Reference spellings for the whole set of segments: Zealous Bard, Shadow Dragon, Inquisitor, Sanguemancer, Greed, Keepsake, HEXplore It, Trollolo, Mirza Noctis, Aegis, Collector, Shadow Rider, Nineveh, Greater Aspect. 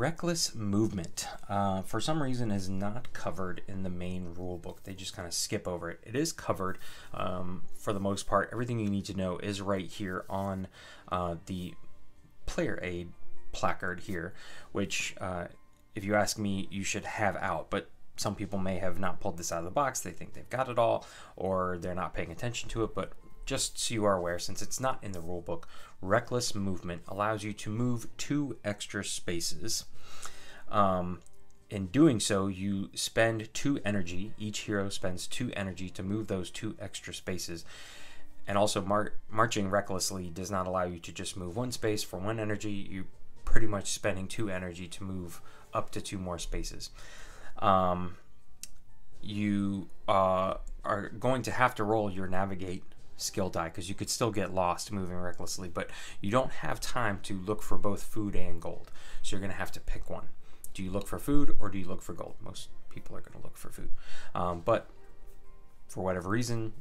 Reckless Movement, for some reason, is not covered in the main rule book. They just kind of skip over it. It is covered for the most part. Everything you need to know is right here on the player aid placard here, which, if you ask me, you should have out. But some people may have not pulled this out of the box. They think they've got it all, or they're not paying attention to it. But just so you are aware, since it's not in the rulebook, Reckless Movement allows you to move 2 extra spaces. In doing so, you spend 2 energy. Each hero spends 2 energy to move those 2 extra spaces. And also, marching recklessly does not allow you to just move 1 space for 1 energy. You're pretty much spending 2 energy to move up to 2 more spaces. You are going to have to roll your Navigate skill die, because you could still get lost moving recklessly, but you don't have time to look for both food and gold, so you're going to have to pick one. Do you look for food or do you look for gold? Most people are going to look for food, but for whatever reason,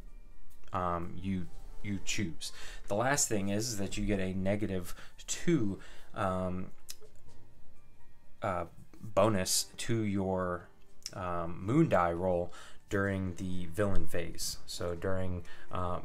you choose. The last thing is that you get a -2 bonus to your moon die roll during the villain phase. So during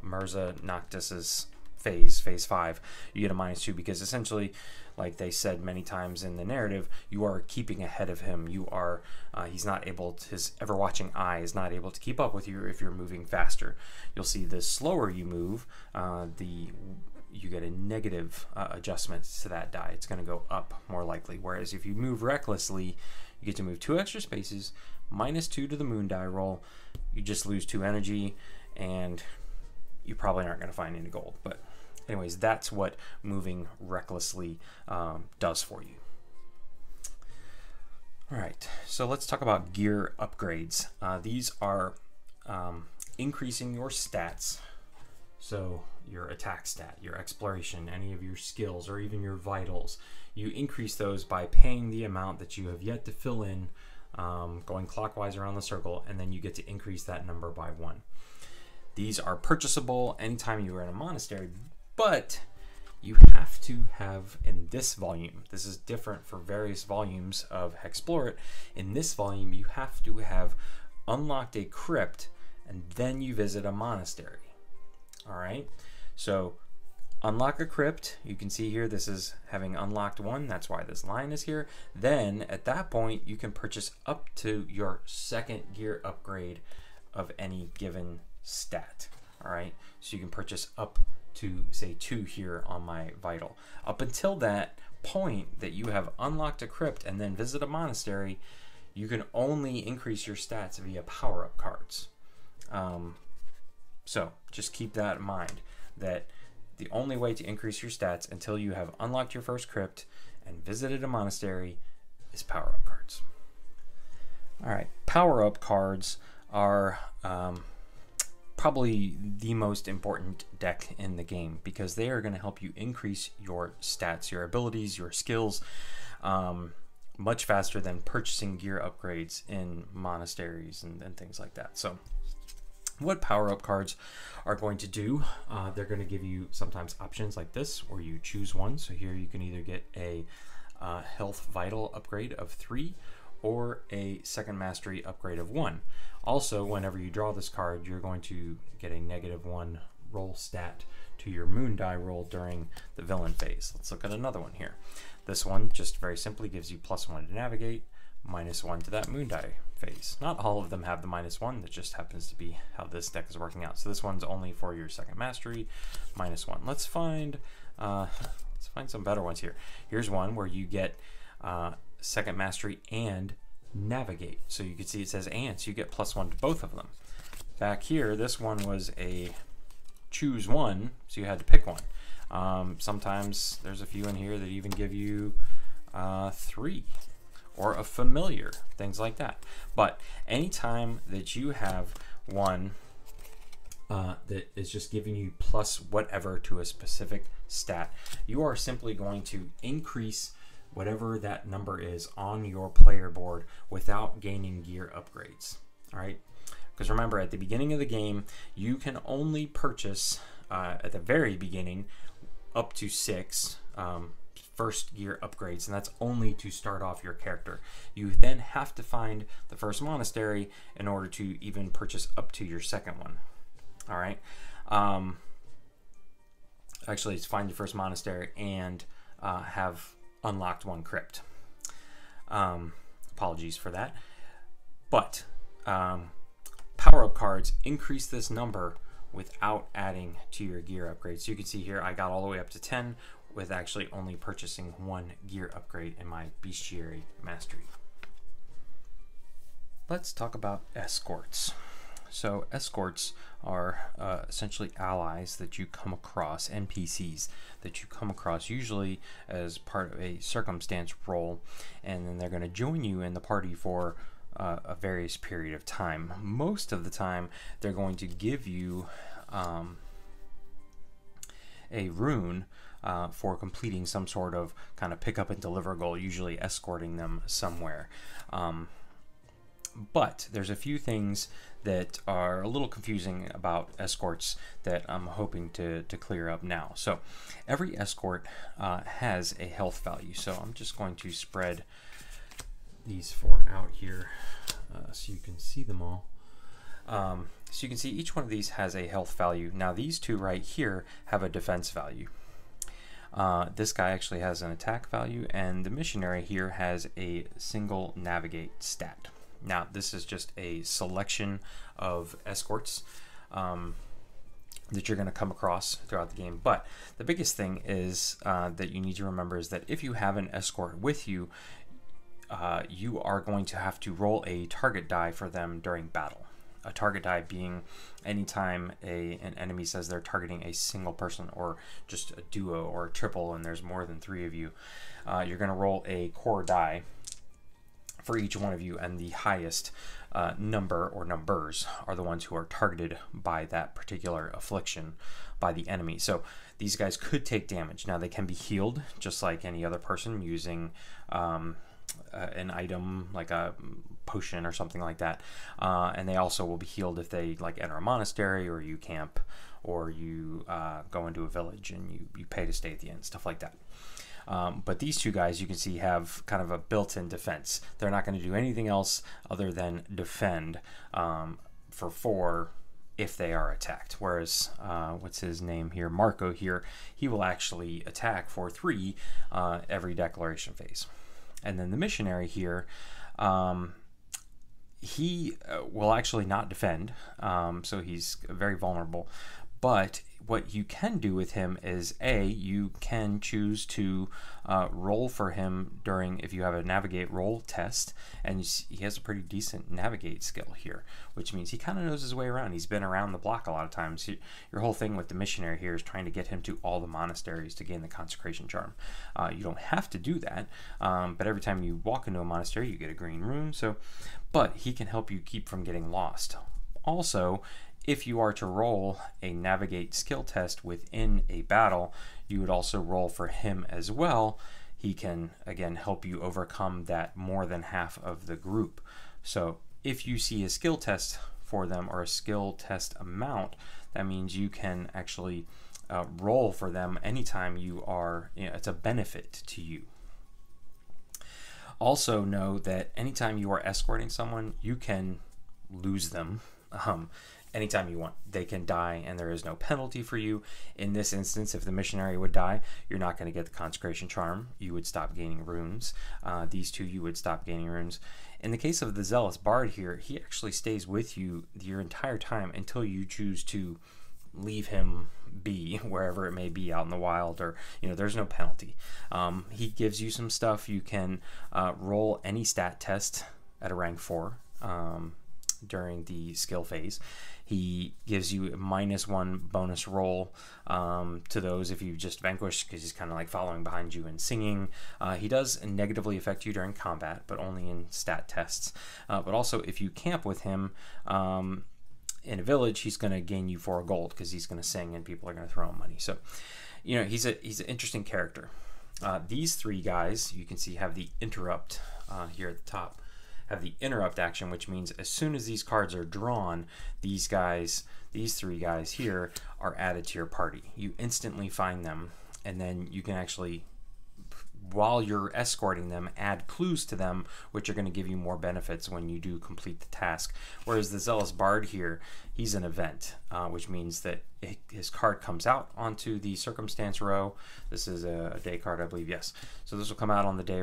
Mirza Noctis's phase 5, you get a -2, because essentially, like they said many times in the narrative, you are keeping ahead of him. You are he's not able to, his ever-watching eye is not able to keep up with you if you're moving faster. You'll see the slower you move, you get a negative adjustment to that die. It's going to go up more likely. Whereas if you move recklessly, you get to move 2 extra spaces, -2 to the moon die roll. You just lose 2 energy, and you probably aren't going to find any gold. But anyways, that's what moving recklessly does for you. All right, so let's talk about gear upgrades. These are increasing your stats. So your attack stat, your exploration, any of your skills, or even your vitals. You increase those by paying the amount that you have yet to fill in, going clockwise around the circle, and then you get to increase that number by 1. These are purchasable anytime you are in a monastery, but you have to have in this volume, this is different for various volumes of HEXplore It, in this volume you have to have unlocked a crypt and then you visit a monastery. All right, so unlock a crypt. You can see here, this is having unlocked 1. That's why this line is here. Then at that point, you can purchase up to your 2nd gear upgrade of any given stat. All right, so you can purchase up to, say, 2 here on my vital. Up until that point that you have unlocked a crypt and then visit a monastery, you can only increase your stats via power-up cards. So just keep that in mind, that the only way to increase your stats until you have unlocked your 1st crypt and visited a monastery is power-up cards. All right, power-up cards are probably the most important deck in the game, because they are going to help you increase your stats, your abilities, your skills, much faster than purchasing gear upgrades in monasteries and things like that. So what power-up cards are going to do, they're going to give you sometimes options like this, where you choose one. So here you can either get a health vital upgrade of 3 or a second mastery upgrade of 1. Also, whenever you draw this card, you're going to get a -1 roll stat to your moon die roll during the villain phase. Let's look at another one here. This one just very simply gives you +1 to navigate, -1 to that moon die phase. Not all of them have the -1. That just happens to be how this deck is working out. So this one's only for your second mastery, -1. Let's find some better ones here. Here's one where you get second mastery and navigate. So you can see it says and, so you get +1 to both of them. Back here, this one was a choose one, so you had to pick one. Sometimes there's a few in here that even give you 3. Or a familiar, things like that. But anytime that you have one that is just giving you plus whatever to a specific stat, you are simply going to increase whatever that number is on your player board without gaining gear upgrades, all right? Because remember, at the beginning of the game, you can only purchase, at the very beginning, up to 6 first gear upgrades, and that's only to start off your character. You then have to find the first monastery in order to even purchase up to your second one. All right. Actually, it's find your first monastery and have unlocked one crypt. Apologies for that. But power-up cards increase this number without adding to your gear upgrades. So you can see here I got all the way up to 10 with actually only purchasing one gear upgrade in my bestiary mastery. Let's talk about escorts. So escorts are essentially allies that you come across, NPCs that you come across usually as part of a circumstance role, and then they're going to join you in the party for a various period of time. Most of the time they're going to give you a rune for completing some sort of kind of pick up and deliver goal, usually escorting them somewhere. But there's a few things that are a little confusing about escorts that I'm hoping to clear up now. So every escort has a health value. So I'm just going to spread these four out here so you can see them all. So you can see each one of these has a health value. Now these two right here have a defense value. This guy actually has an attack value, and the missionary here has a single navigate stat. Now this is just a selection of escorts that you're going to come across throughout the game, but the biggest thing is that you need to remember is that if you have an escort with you, you are going to have to roll a target die for them during battle. A target die being anytime an enemy says they're targeting a single person or just a duo or a triple and there's more than three of you, you're going to roll a core die for each one of you, and the highest number or numbers are the ones who are targeted by that particular affliction by the enemy. So these guys could take damage. Now they can be healed just like any other person using an item like a potion or something like that, and they also will be healed if they like enter a monastery or you camp or you go into a village and you pay to stay at the inn, stuff like that. But these two guys you can see have kind of a built-in defense. They're not going to do anything else other than defend for 4 if they are attacked, whereas what's his name here, Marco here, he will actually attack for 3 every declaration phase. And then the missionary here, he will actually not defend, so he's very vulnerable. But what you can do with him is, A, you can choose to roll for him during, if you have a navigate roll test, and you see he has a pretty decent navigate skill here, which means he kind of knows his way around. He's been around the block a lot of times. Your whole thing with the missionary here is trying to get him to all the monasteries to gain the consecration charm. You don't have to do that, but every time you walk into a monastery, you get a green rune. So, but he can help you keep from getting lost. Also, if you are to roll a navigate skill test within a battle, you would also roll for him as well. He can, again, help you overcome that more than half of the group. So if you see a skill test for them or a skill test amount, that means you can actually roll for them anytime you are, you know, it's a benefit to you. Also know that anytime you are escorting someone, you can lose them. Anytime you want. They can die and there is no penalty for you. In this instance, if the missionary would die, you're not going to get the consecration charm. You would stop gaining runes. These two, you would stop gaining runes. In the case of the Zealous Bard here, he actually stays with you your entire time until you choose to leave him be wherever it may be, out in the wild, or, you know, there's no penalty. He gives you some stuff. You can roll any stat test at a rank 4. During the skill phase, he gives you a -1 bonus roll to those if you just vanquish, because he's kind of like following behind you and singing. He does negatively affect you during combat, but only in stat tests. But also, if you camp with him in a village, he's going to gain you 4 gold because he's going to sing and people are going to throw him money. So, you know, he's an interesting character. These three guys you can see have the interrupt here at the top. Have the interrupt action, which means as soon as these cards are drawn, these three guys here are added to your party. You instantly find them, and then you can actually while you're escorting them, add clues to them, which are going to give you more benefits when you do complete the task. Whereas the Zealous Bard here, he's an event, which means that his card comes out onto the circumstance row. This is a day card, I believe, yes. So this will come out on the day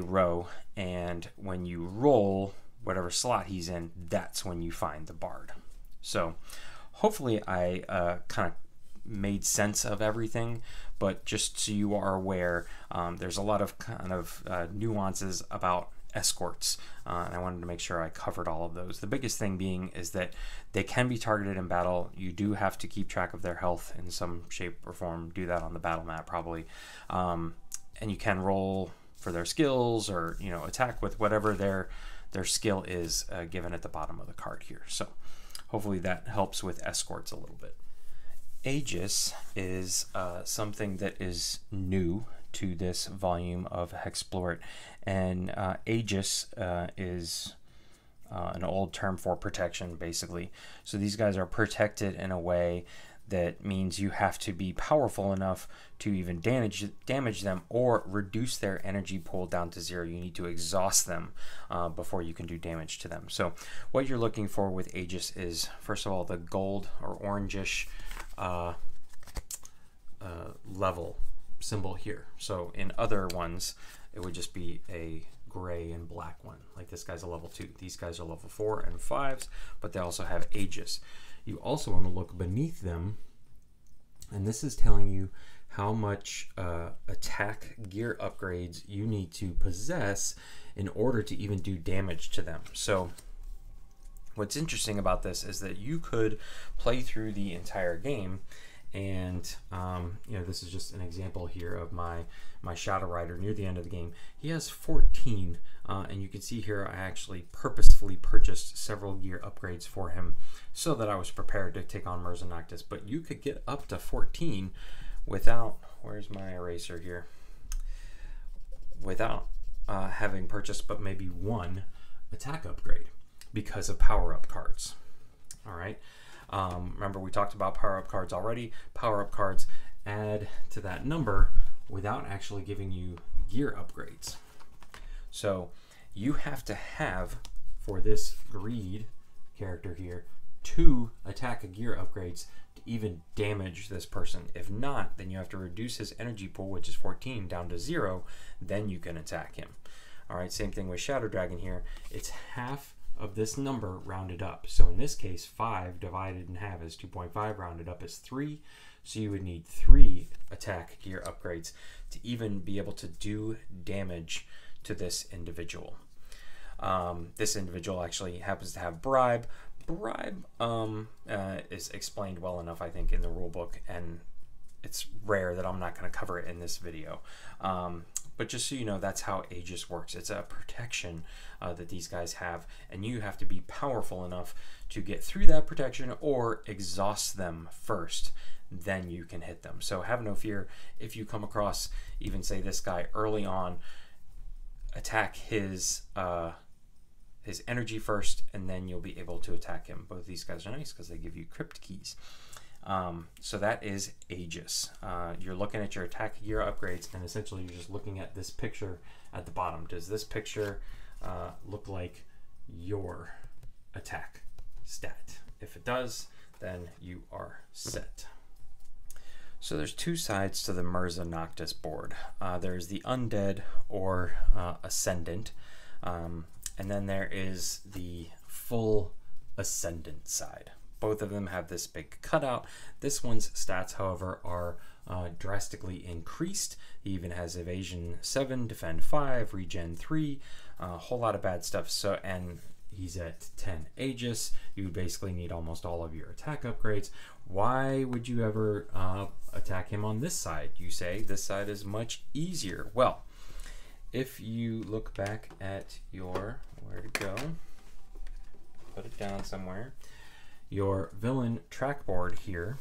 row, and when you roll whatever slot he's in, that's when you find the Bard. So hopefully I kind of made sense of everything, but just so you are aware, there's a lot of kind of nuances about escorts, and I wanted to make sure I covered all of those. The biggest thing being is that they can be targeted in battle. You do have to keep track of their health in some shape or form, do that on the battle map probably, and you can roll for their skills or, you know, attack with whatever their skill is given at the bottom of the card here. So hopefully that helps with escorts a little bit. Aegis is something that is new to this volume of HEXplore It, and Aegis is an old term for protection, basically. So these guys are protected in a way that means you have to be powerful enough to even damage them or reduce their energy pool down to zero. You need to exhaust them before you can do damage to them. So what you're looking for with Aegis is, first of all, the gold or orangish level symbol here. So in other ones, it would just be a gray and black one. Like this guy's a level 2. These guys are level 4 and 5s, but they also have Aegis. You also want to look beneath them, and this is telling you how much attack gear upgrades you need to possess in order to even do damage to them. So what's interesting about this is that you could play through the entire game, and you know, this is just an example here of my Shadow Rider near the end of the game. He has 14, and you can see here I actually purposefully purchased several gear upgrades for him so that I was prepared to take on Mirza Noctis. But you could get up to 14 without, where's my eraser here, without having purchased but maybe one attack upgrade because of power-up cards. All right. Remember, we talked about power-up cards already. Power-up cards add to that number without actually giving you gear upgrades. So you have to have, for this Greed character here, 2 attack gear upgrades to even damage this person. If not, then you have to reduce his energy pool, which is 14, down to 0, then you can attack him. All right, same thing with Shadow Dragon here. It's half of this number rounded up. So in this case, 5 divided in half is 2.5, rounded up is 3. So you would need 3 attack gear upgrades to even be able to do damage to this individual. This individual actually happens to have bribe. Bribe is explained well enough, I think, in the rulebook, and it's rare that I'm not going to cover it in this video. But just so you know, that's how Aegis works. It's a protection that these guys have, and you have to be powerful enough to get through that protection or exhaust them first, then you can hit them. So have no fear if you come across, even say this guy early on, attack his energy first, and then you'll be able to attack him. Both of these guys are nice because they give you crypt keys. So that is Aegis. You're looking at your attack gear upgrades, and essentially you're just looking at this picture at the bottom. Does this picture look like your attack stat? If it does, then you are set. So there's 2 sides to the Mirza Noctis board. There's the undead or ascendant, and then there is the full ascendant side. Both of them have this big cutout. This one's stats, however, are drastically increased. He even has evasion 7, defend 5, regen 3, a whole lot of bad stuff. So, and he's at 10 Aegis. You would basically need almost all of your attack upgrades. Why would you ever attack him on this side? You say this side is much easier. Well, if you look back at your, where to go, put it down somewhere, your villain trackboard here,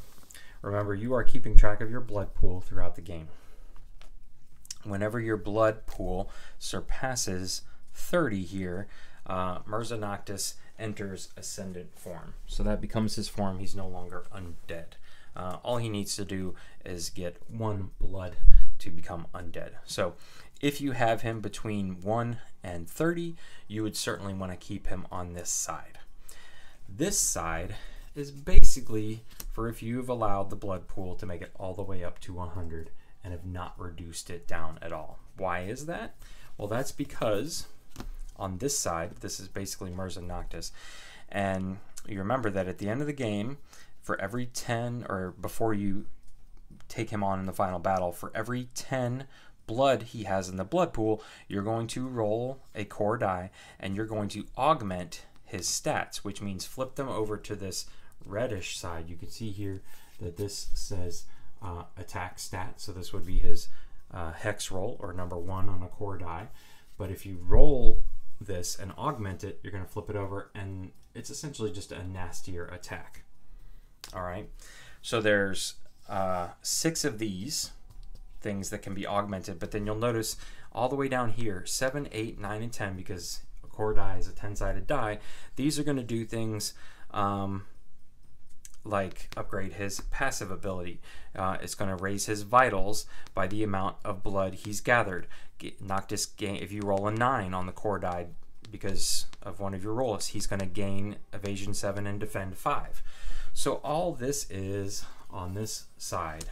remember you are keeping track of your blood pool throughout the game. Whenever your blood pool surpasses 30 here, Mirza Noctis enters ascendant form. So that becomes his form. He's no longer undead. All he needs to do is get 1 blood to become undead. So if you have him between 1 and 30, you would certainly want to keep him on this side. This side is basically for if you've allowed the blood pool to make it all the way up to 100 and have not reduced it down at all. Why is that? Well, that's because on this side, this is basically Mirza Noctis. And you remember that at the end of the game, for every 10, or before you take him on in the final battle, for every 10 blood he has in the blood pool, you're going to roll a core die and you're going to augment his stats, which means flip them over to this reddish side. You can see here that this says attack stat, so this would be his hex roll, or number 1 on a core die. But if you roll this and augment it, you're going to flip it over, and it's essentially just a nastier attack. All right, so there's 6 of these things that can be augmented, but then you'll notice all the way down here, 7, 8, 9, and 10, because a core die is a 10-sided die, these are going to do things like upgrade his passive ability. It's going to raise his vitals by the amount of blood he's gathered. Noctis, if you roll a 9 on the core die because of one of your rolls, he's going to gain evasion 7 and defend 5. So all this is on this side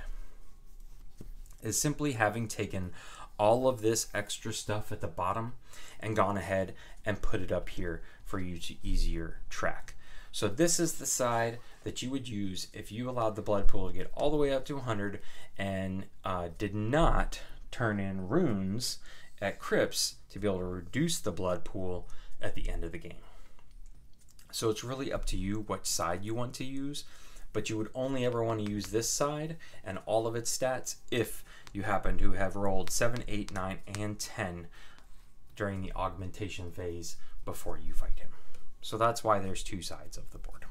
is simply having taken all of this extra stuff at the bottom and gone ahead and put it up here for you to easier track. So this is the side that you would use if you allowed the blood pool to get all the way up to 100 and did not turn in runes at crypts to be able to reduce the blood pool at the end of the game. So it's really up to you what side you want to use, but you would only ever want to use this side and all of its stats if you happen to have rolled 7, 8, 9, and 10 during the augmentation phase before you fight him. So that's why there's 2 sides of the board.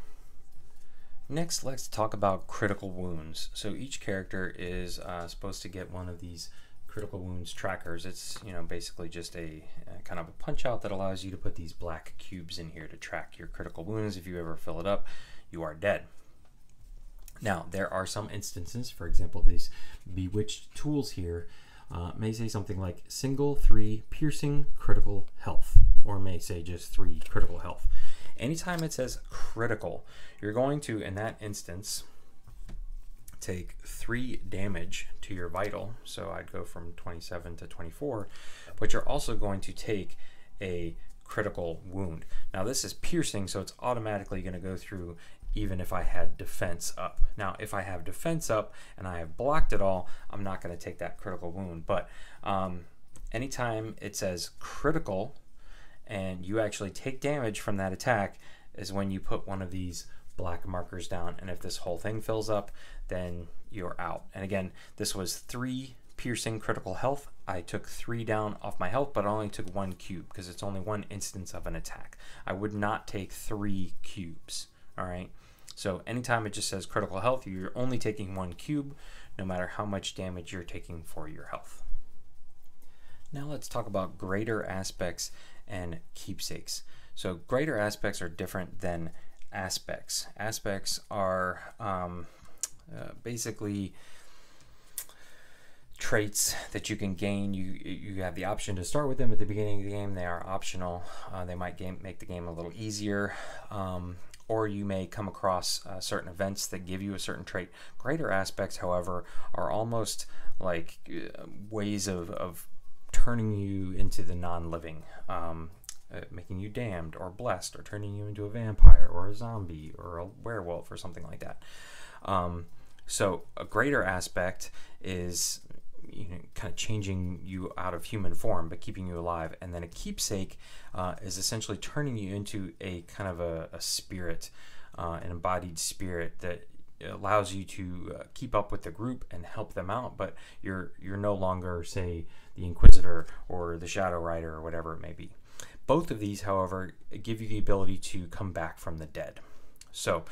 Next, let's talk about critical wounds. So each character is supposed to get one of these critical wounds trackers. It's, you know, basically just a kind of a punch out that allows you to put these black cubes in here to track your critical wounds. If you ever fill it up, you are dead. Now, there are some instances, for example, these bewitched tools here may say something like single 3 piercing critical health, or may say just 3 critical health. Anytime it says critical, you're going to, in that instance, take 3 damage to your vital. So I'd go from 27 to 24, but you're also going to take a critical wound. Now this is piercing, so it's automatically going to go through even if I had defense up. Now, if I have defense up and I have blocked it all, I'm not going to take that critical wound. But anytime it says critical and you actually take damage from that attack is when you put one of these black markers down. And if this whole thing fills up, then you're out. And again, this was 3 piercing critical health. I took 3 down off my health, but I only took 1 cube because it's only 1 instance of an attack. I would not take 3 cubes. All right. So anytime it just says critical health, you're only taking 1 cube, no matter how much damage you're taking for your health. Now let's talk about greater aspects and keepsakes. So greater aspects are different than aspects. Aspects are basically traits that you can gain. You have the option to start with them at the beginning of the game. They are optional. They might make the game a little easier. Or you may come across certain events that give you a certain trait. Greater aspects, however, are almost like ways of turning you into the non-living, making you damned or blessed, or turning you into a vampire or a zombie or a werewolf or something like that. So a greater aspect is, you know, kind of changing you out of human form but keeping you alive. And then a keepsake is essentially turning you into a kind of a spirit, an embodied spirit that allows you to keep up with the group and help them out, but you're no longer, say, the Inquisitor or the Shadow Rider or whatever it may be. Both of these, however, give you the ability to come back from the dead. So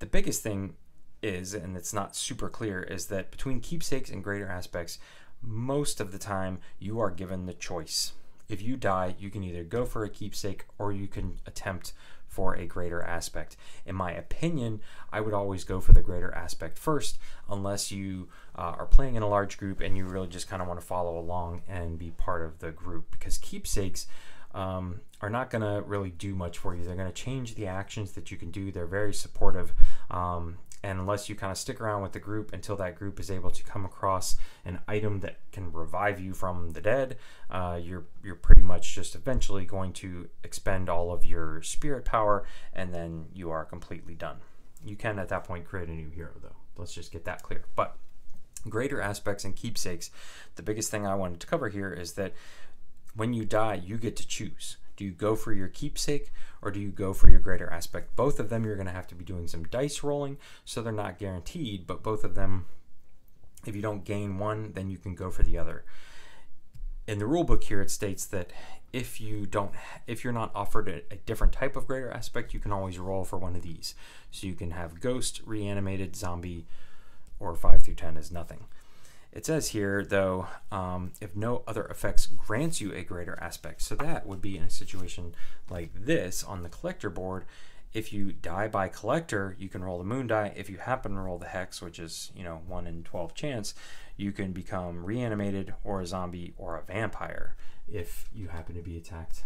the biggest thing is, and it's not super clear, is that between keepsakes and greater aspects, most of the time you are given the choice. If you die, you can either go for a keepsake or you can attempt for a greater aspect. In my opinion, I would always go for the greater aspect first, unless you are playing in a large group and you really just kind of want to follow along and be part of the group, because keepsakes are not going to really do much for you. They're going to change the actions that you can do. They're very supportive, and unless you kind of stick around with the group until that group is able to come across an item that can revive you from the dead, you're pretty much just eventually going to expend all of your spirit power, and then you are completely done. You can at that point create a new hero, though. Let's just get that clear. But greater aspects and keepsakes, the biggest thing I wanted to cover here is that when you die, you get to choose. Do you go for your keepsake or do you go for your greater aspect? Both of them you're going to have to be doing some dice rolling, so they're not guaranteed, but both of them, if you don't gain one, then you can go for the other. In the rule book here, it states that if you're not offered a different type of greater aspect, you can always roll for one of these. So you can have ghost, reanimated, zombie, or 5 through 10 is nothing. It says here, though, if no other effects grants you a greater aspect. So that would be in a situation like this on the collector board. If you die by collector, you can roll the moon die. If you happen to roll the hex, which is, you know, 1 in 12 chance, you can become reanimated or a zombie or a vampire if you happen to be attacked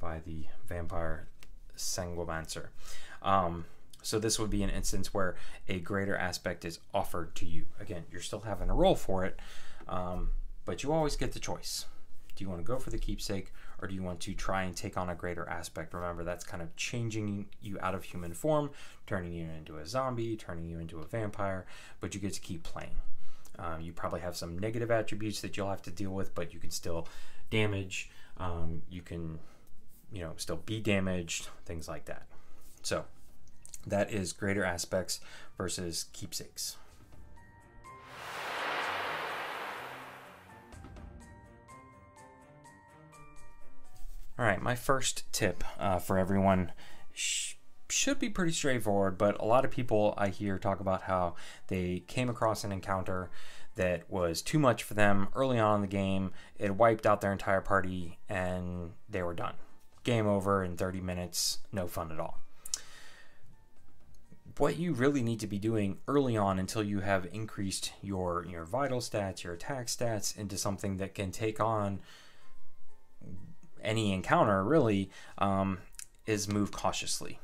by the vampire Sanguemancer. So this would be an instance where a greater aspect is offered to you. Again, you're still having to roll for it, but you always get the choice. Do you want to go for the keepsake, or do you want to try and take on a greater aspect? Remember, that's kind of changing you out of human form, turning you into a zombie, turning you into a vampire, but you get to keep playing. You probably have some negative attributes that you'll have to deal with, but you can still damage, you can, you know, still be damaged, things like that. So that is greater aspects versus keepsakes. All right, my first tip for everyone should be pretty straightforward, but a lot of people I hear talk about how they came across an encounter that was too much for them early on in the game. It wiped out their entire party and they were done. Game over in 30 minutes, no fun at all. What you really need to be doing early on, until you have increased your vital stats, your attack stats, into something that can take on any encounter really, is move cautiously.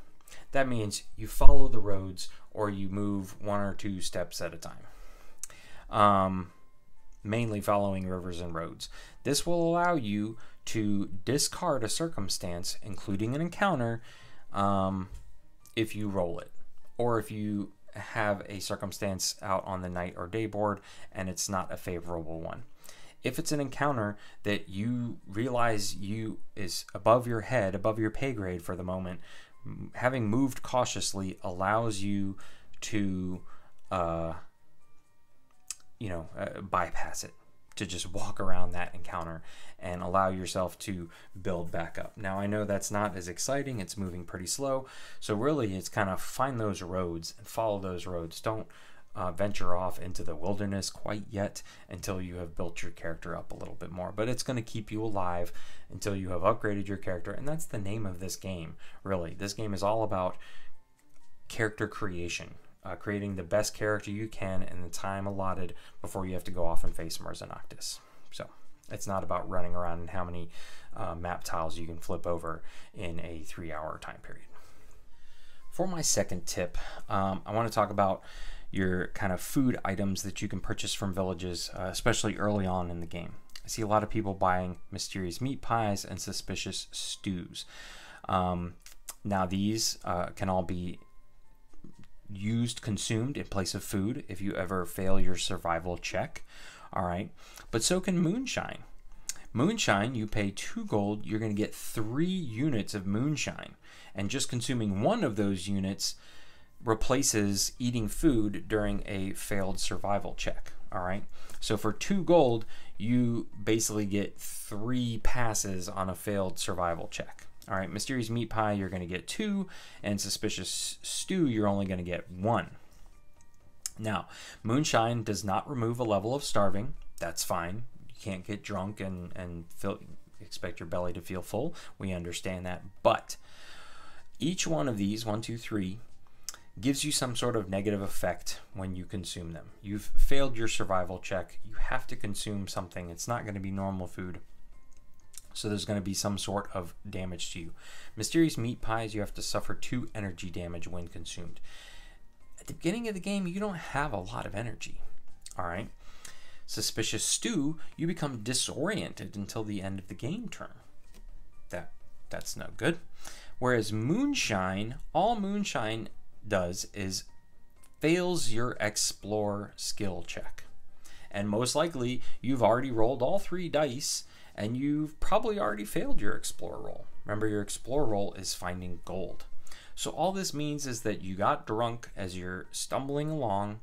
That means you follow the roads, or you move 1 or 2 steps at a time. Mainly following rivers and roads. This will allow you to discard a circumstance, including an encounter, if you roll it. Or if you have a circumstance out on the night or day board and it's not a favorable one. If it's an encounter that you realize is above your head, above your pay grade for the moment, having moved cautiously allows you to bypass it, to just walk around that encounter and allow yourself to build back up. Now, I know that's not as exciting, it's moving pretty slow, so really it's kind of find those roads and follow those roads. Don't venture off into the wilderness quite yet until you have built your character up a little bit more, but it's going to keep you alive until you have upgraded your character, and that's the name of this game, really. This game is all about character creation. Creating the best character you can in the time allotted before you have to go off and face Mirza Noctis. So it's not about running around and how many map tiles you can flip over in a 3-hour time period. For my second tip, I want to talk about your kind of food items that you can purchase from villages, especially early on in the game. I see a lot of people buying mysterious meat pies and suspicious stews. Now these can all be consumed in place of food if you ever fail your survival check, all right? But so can moonshine. Moonshine, you pay 2 gold, you're going to get 3 units of moonshine, and just consuming 1 of those units replaces eating food during a failed survival check, all right? So for 2 gold, you basically get 3 passes on a failed survival check. All right, mysterious meat pie, you're going to get 2, and suspicious stew, you're only going to get 1. Now, moonshine does not remove a level of starving. That's fine. You can't get drunk and expect your belly to feel full. We understand that. But Each one of these, 1, 2, 3, gives you some sort of negative effect when you consume them. You've failed your survival check. You have to consume something. It's not going to be normal food. So there's going to be some sort of damage to you. Mysterious meat pies, you have to suffer 2 energy damage when consumed. At the beginning of the game, you don't have a lot of energy. All right. Suspicious stew, you become disoriented until the end of the game turn. That's no good. Whereas moonshine, all moonshine does is fails your explore skill check. And most likely you've already rolled all 3 dice and you've probably already failed your explore roll. Remember, your explore roll is finding gold. So all this means is that you got drunk as you're stumbling along.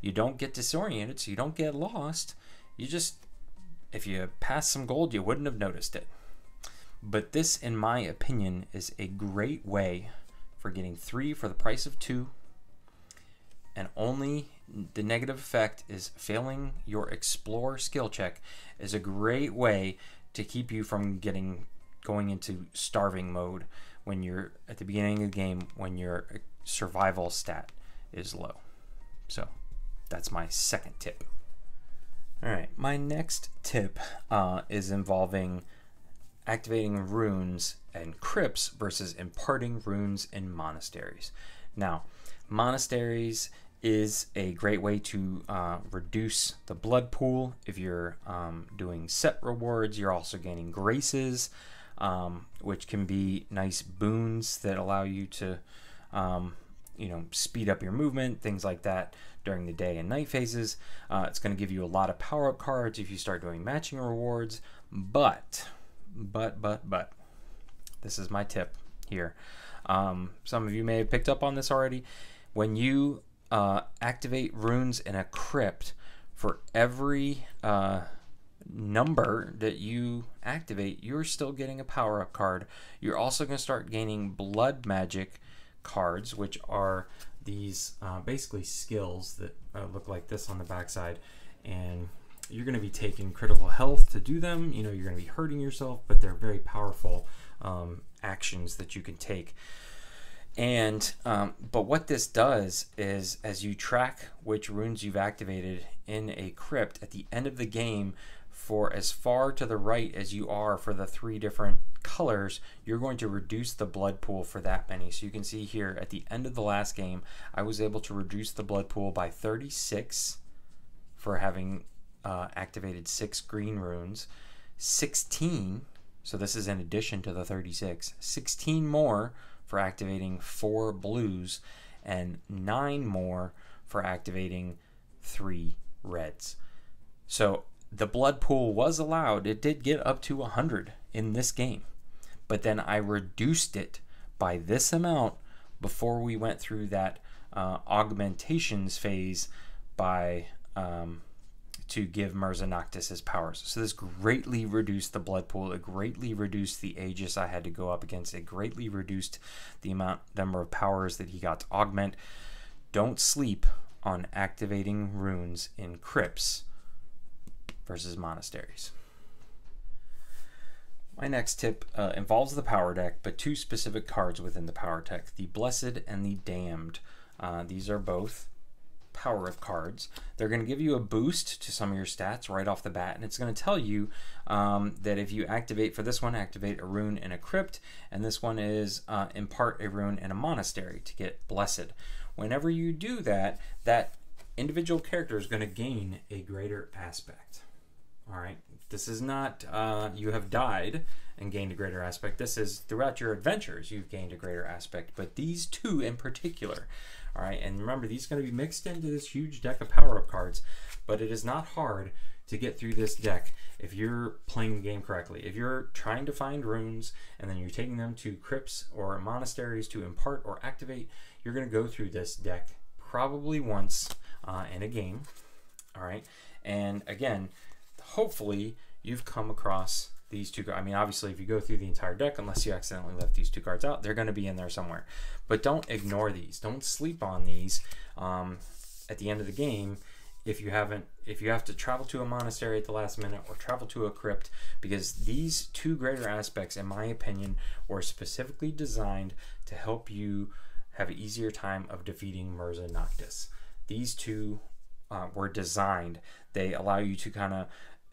You don't get disoriented, so you don't get lost. You just, if you passed some gold, you wouldn't have noticed it. But this, in my opinion, is a great way for getting 3 for the price of 2, and only the negative effect is failing your explore skill check is a great way to keep you from going into starving mode when you're at the beginning of the game, when your survival stat is low. So that's my second tip. All right, my next tip is involving activating runes and crypts versus imparting runes in monasteries. Now, monasteries is a great way to reduce the blood pool. If you're doing set rewards, you're also gaining graces, which can be nice boons that allow you to you know, speed up your movement, things like that during the day and night phases. It's going to give you a lot of power-up cards if you start doing matching rewards, but this is my tip here. Some of you may have picked up on this already. When you activate runes in a crypt, for every number that you activate, you're still getting a power-up card. You're also going to start gaining blood magic cards, which are these basically skills that look like this on the backside, and you're going to be taking critical health to do them. You know, you're going to be hurting yourself, but they're very powerful actions that you can take. And but what this does is, as you track which runes you've activated in a crypt, at the end of the game, for as far to the right as you are for the 3 different colors, you're going to reduce the blood pool for that many. So you can see here at the end of the last game, I was able to reduce the blood pool by 36 for having activated 6 green runes, 16, so this is in addition to the 36, 16 more for activating 4 blues, and 9 more for activating 3 reds. So the blood pool was allowed, it did get up to 100 in this game, but then I reduced it by this amount before we went through that augmentations phase by to give Mirza Noctis his powers. So this greatly reduced the blood pool, it greatly reduced the Aegis I had to go up against, it greatly reduced the number of powers that he got to augment. Don't sleep on activating runes in crypts versus monasteries. My next tip involves the power deck, but 2 specific cards within the power deck, the Blessed and the Damned. These are both power-up cards. They're going to give you a boost to some of your stats right off the bat, and it's going to tell you that if you activate, for this one, activate a rune in a crypt, and this one is impart a rune in a monastery to get blessed. Whenever you do that, that individual character is going to gain a greater aspect. All right, this is not you have died and gained a greater aspect. This is throughout your adventures you've gained a greater aspect, but these 2 in particular. All right, and remember, these are going to be mixed into this huge deck of power-up cards, but it is not hard to get through this deck if you're playing the game correctly. If you're trying to find runes and then you're taking them to crypts or monasteries to impart or activate, you're going to go through this deck probably once in a game. All right, and again, hopefully you've come across these 2 cards. I mean, obviously, if you go through the entire deck, unless you accidentally left these 2 cards out, they're going to be in there somewhere. But don't ignore these. Don't sleep on these. At the end of the game, if you have to travel to a monastery at the last minute or travel to a crypt, because these two greater aspects, in my opinion, were specifically designed to help you have an easier time of defeating Mirza Noctis. These two were designed. They allow you to kind of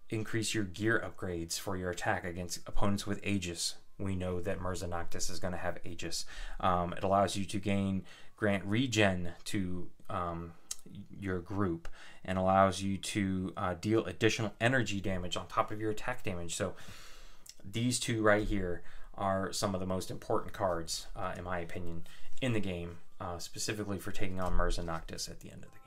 increase your gear upgrades for your attack against opponents with Aegis. We know that Mirza Noctis is going to have Aegis. It allows you to grant regen to your group and allows you to deal additional energy damage on top of your attack damage. So these two right here are some of the most important cards, in my opinion, in the game, specifically for taking on Mirza Noctis at the end of the game.